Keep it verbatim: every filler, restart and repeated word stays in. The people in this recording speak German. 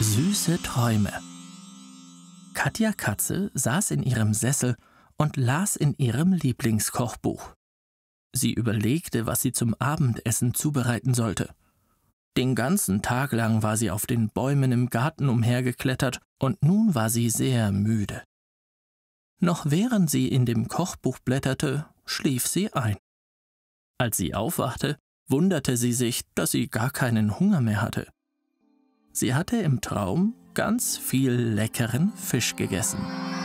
Süße Träume. Katja Katze saß in ihrem Sessel und las in ihrem Lieblingskochbuch. Sie überlegte, was sie zum Abendessen zubereiten sollte. Den ganzen Tag lang war sie auf den Bäumen im Garten umhergeklettert und nun war sie sehr müde. Noch während sie in dem Kochbuch blätterte, schlief sie ein. Als sie aufwachte, wunderte sie sich, dass sie gar keinen Hunger mehr hatte. Sie hatte im Traum ganz viel leckeren Fisch gegessen.